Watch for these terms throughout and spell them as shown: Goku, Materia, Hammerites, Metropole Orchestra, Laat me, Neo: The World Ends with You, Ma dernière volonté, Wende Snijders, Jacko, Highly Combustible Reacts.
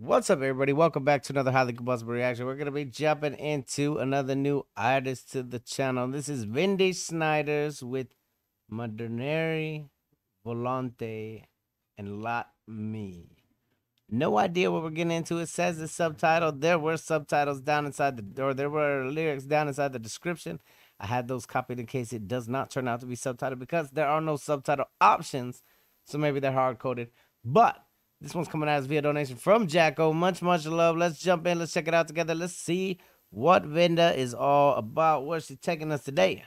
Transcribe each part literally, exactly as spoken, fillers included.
What's up, everybody? Welcome back to another Highly Combustible Reaction. We're going to be jumping into another new artist to the channel. This is Wende Snijders with Ma dernière volonté and Laat me. No idea what we're getting into. It says the subtitle. There were subtitles down inside the door. There were lyrics down inside the description. I had those copied in case it does not turn out to be subtitled, because there are no subtitle options. So maybe they're hard coded. But this one's coming out as via donation from Jacko. Much, much love. Let's jump in. Let's check it out together. Let's see what Wende is all about. Where's she taking us today?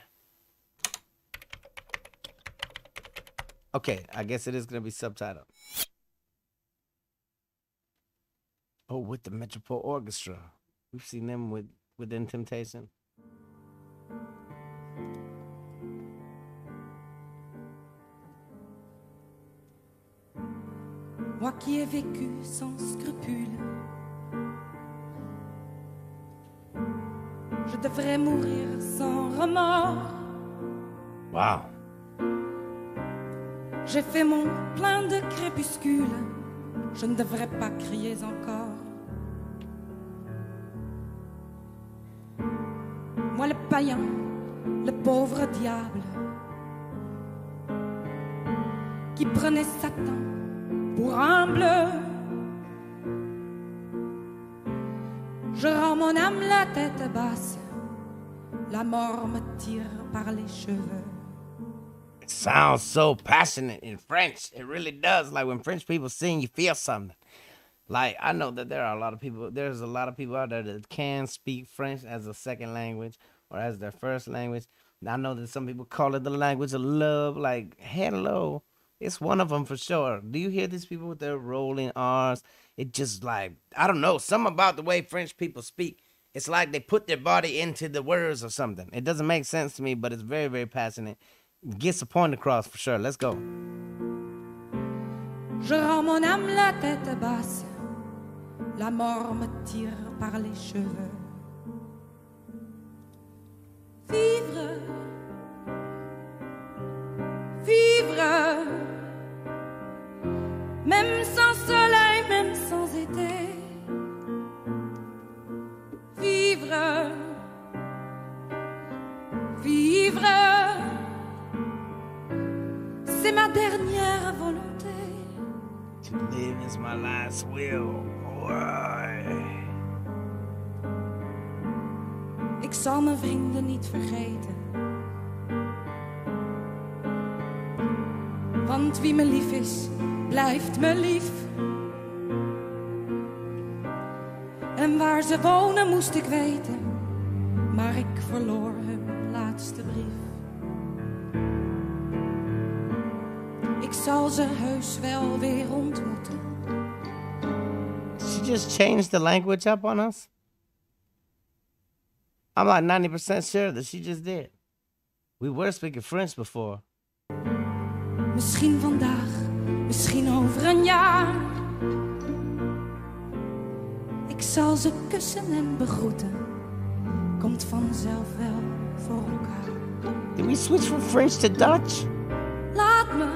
Okay, I guess it is going to be subtitled. Oh, with the Metropole Orchestra. We've seen them with Within Temptation. Moi qui ai vécu sans scrupules, je devrais mourir sans remords. Wow. J'ai fait mon plein de crépuscules, je ne devrais pas crier encore. Moi le païen, le pauvre diable, qui prenait Satan pour un bleu. Je rends mon âme la tête basse, la mort me tire par les cheveux. It sounds so passionate in French. It really does. Like when French people sing, you feel something. Like, I know that there are a lot of people, there's a lot of people out there that can speak French as a second language or as their first language. And I know that some people call it the language of love. Like, hello. It's one of them for sure. Do you hear these people with their rolling R's? It just like, I don't know, something about the way French people speak. It's like they put their body into the words or something. It doesn't make sense to me, but it's very, very passionate. It gets a point across for sure. Let's go. Je rends mon âme la tête basse. La mort me tire par les cheveux. Vivre. Vivre. Même sans soleil, même sans été. Vivre. Vivre. C'est ma dernière volonté. To live is my last will. Why? Ik zal mijn vrienden niet vergeten. Want wie me lief is, blijft me lief. En waar ze wonen moest ik weten, maar ik verloor hun laatste brief. Ik zal ze heus wel weer ontmoeten. She just changed the language up on us? I'm like ninety percent sure that she just did. We were speaking French before. Misschien vandaag, misschien over een jaar. Ik zal ze kussen en begroeten. Komt vanzelf wel voor elkaar. Did we switch from French to Dutch? Laat me.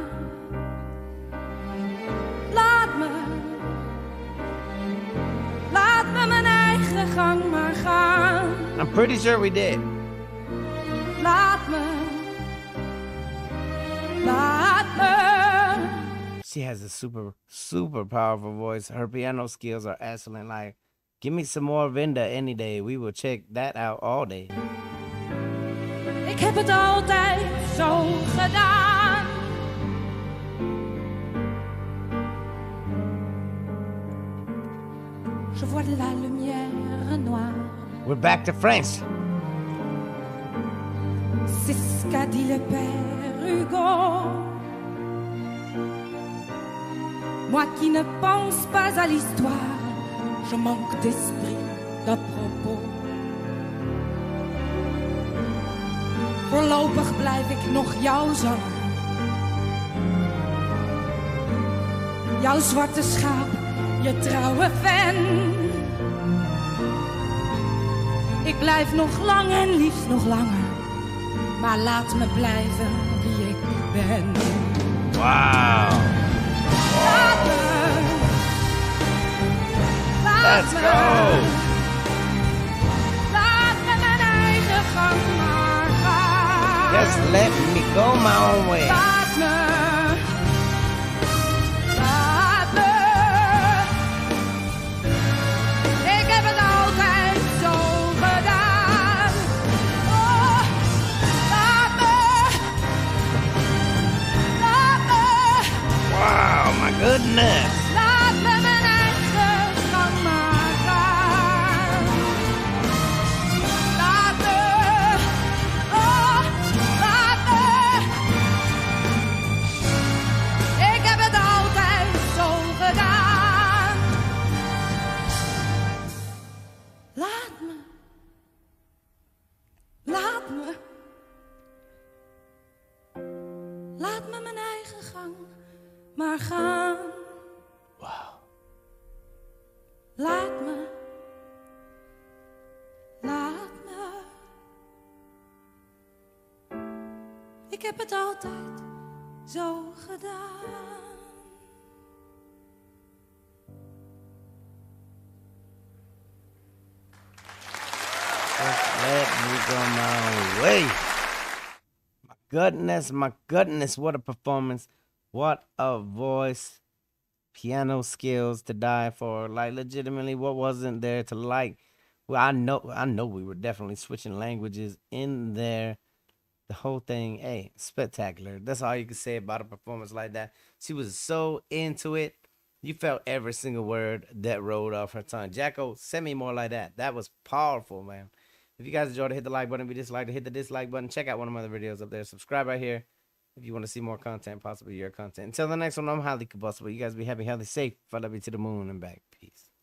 Laat me. Laat me mijn eigen gang maar gaan. I'm pretty sure we did. Laat me. She has a super, super powerful voice. Her piano skills are excellent. Like, give me some more Wende any day. We will check that out all day. Ik heb het altijd zo gedaan. Je vois la lumière noire. We're back to French. C'est ce qu'a dit le père Hugo. Moi qui ne pense pas à l'histoire, je manque d'esprit, d'à propos. Voorlopig blijf ik nog jouw zang. Jouw zwarte schaap, je trouwe fan. Ik blijf nog lang en liefst nog langer. Maar laat me blijven wie ik ben. Wauw. Laat me, Let's go! Laat me mijn eigen gang maar gaan. Just let me go my own way. Laat me. Laat me. Ik heb het altijd zo gedaan. Oh, laat me. Laat me. Wow, my goodness. Laat me mijn eigen gang maar gaan. Wow. Laat me. Laat me. Ik heb het altijd zo gedaan. Let me go my way. Goodness, my goodness, what a performance. What a voice. Piano skills to die for. Like, legitimately, what wasn't there to like? Well, I know I know we were definitely switching languages in there. The whole thing, hey, spectacular. That's all you can say about a performance like that. She was so into it. You felt every single word that rolled off her tongue. Jacko, send me more like that. That was powerful, man. If you guys enjoyed it, hit the like button. If you disliked it, hit the dislike button. Check out one of my other videos up there. Subscribe right here if you want to see more content, possibly your content. Until the next one, I'm Highly Combustible. You guys be happy, healthy, safe. I love you to the moon and back. Peace.